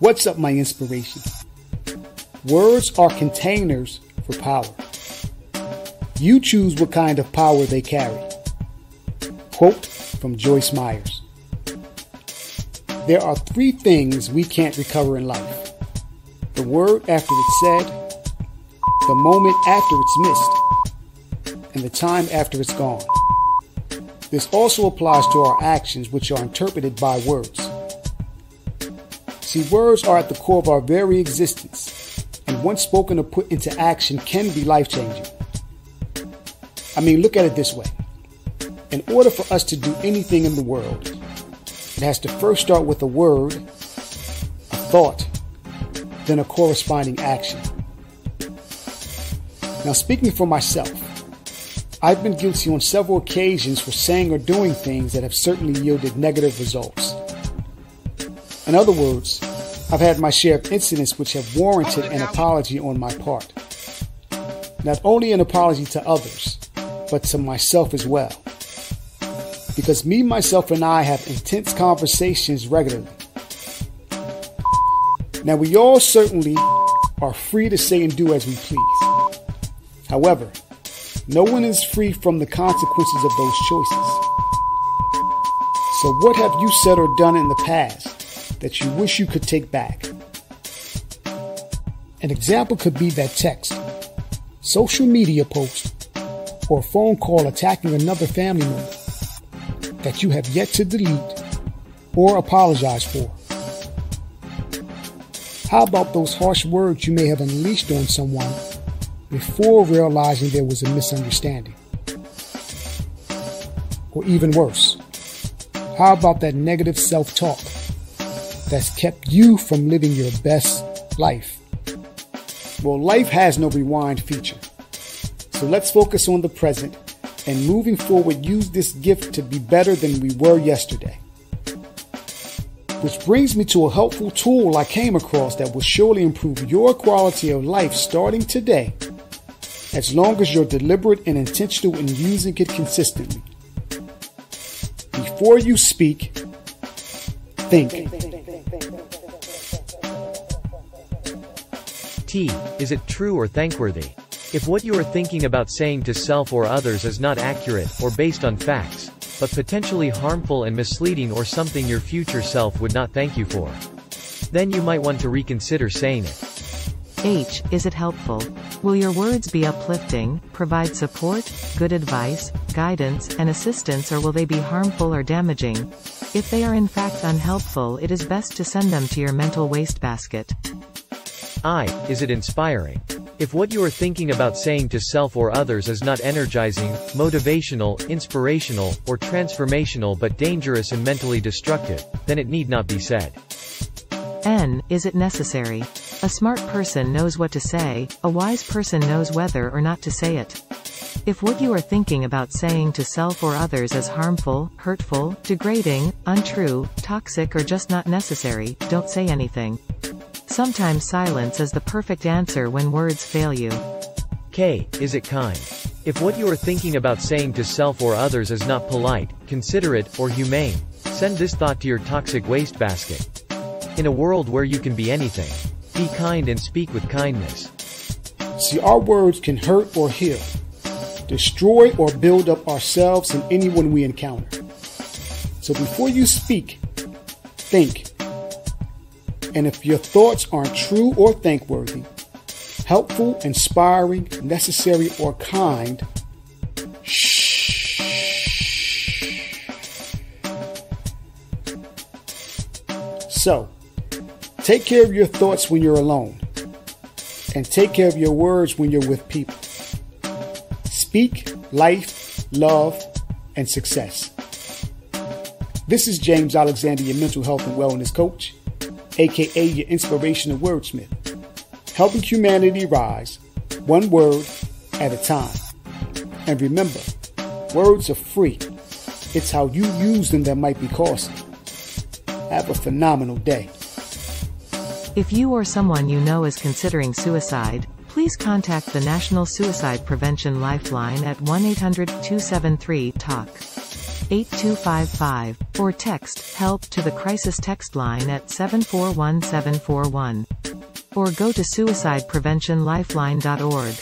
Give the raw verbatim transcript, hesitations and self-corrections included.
What's up, my inspiration? Words are containers for power. You choose what kind of power they carry. Quote from Joyce Meyers. There are three things we can't recover in life. The word after it's said, the moment after it's missed, and the time after it's gone. This also applies to our actions, which are interpreted by words. See, words are at the core of our very existence, and once spoken or put into action can be life-changing. I mean, look at it this way. In order for us to do anything in the world, it has to first start with a word, a thought, then a corresponding action. Now, speaking for myself, I've been guilty on several occasions for saying or doing things that have certainly yielded negative results. In other words, I've had my share of incidents which have warranted an apology on my part. Not only an apology to others, but to myself as well. Because me, myself, and I have intense conversations regularly. Now, we all certainly are free to say and do as we please. However, no one is free from the consequences of those choices. So what have you said or done in the past that you wish you could take back? An example could be that text, social media post, or phone call attacking another family member that you have yet to delete or apologize for. How about those harsh words you may have unleashed on someone before realizing there was a misunderstanding? Or even worse, how about that negative self-talk that's kept you from living your best life? Well, life has no rewind feature, so let's focus on the present. And moving forward, use this gift to be better than we were yesterday. Which brings me to a helpful tool I came across that will surely improve your quality of life starting today, as long as you're deliberate and intentional in using it consistently. Before you speak, think. T. Is it true or thankworthy? If what you are thinking about saying to self or others is not accurate, or based on facts, but potentially harmful and misleading or something your future self would not thank you for, then you might want to reconsider saying it. H. Is it helpful? Will your words be uplifting, provide support, good advice, guidance, and assistance, or will they be harmful or damaging? If they are in fact unhelpful, it is best to send them to your mental wastebasket. I. Is it inspiring? If what you are thinking about saying to self or others is not energizing, motivational, inspirational, or transformational but dangerous and mentally destructive, then it need not be said. N. Is it necessary? A smart person knows what to say, a wise person knows whether or not to say it. If what you are thinking about saying to self or others is harmful, hurtful, degrading, untrue, toxic, or just not necessary, don't say anything. Sometimes silence is the perfect answer when words fail you. K. Is it kind? If what you are thinking about saying to self or others is not polite, considerate, or humane, send this thought to your toxic wastebasket. In a world where you can be anything, be kind and speak with kindness. See, our words can hurt or heal, destroy or build up ourselves and anyone we encounter. So before you speak, think. And if your thoughts aren't true or thankworthy, helpful, inspiring, necessary, or kind, shh. So, take care of your thoughts when you're alone, and take care of your words when you're with people. Speak life, love, and success. This is James Alexander, your mental health and wellness coach, A K A your inspirational wordsmith, helping humanity rise one word at a time. And remember, words are free. It's how you use them that might be costly. Have a phenomenal day. If you or someone you know is considering suicide, please contact the National Suicide Prevention Lifeline at one eight hundred, two seven three, talk. eight two five five, or text HELP to the crisis text line at seven four one seven four one. Or go to suicide prevention lifeline dot org.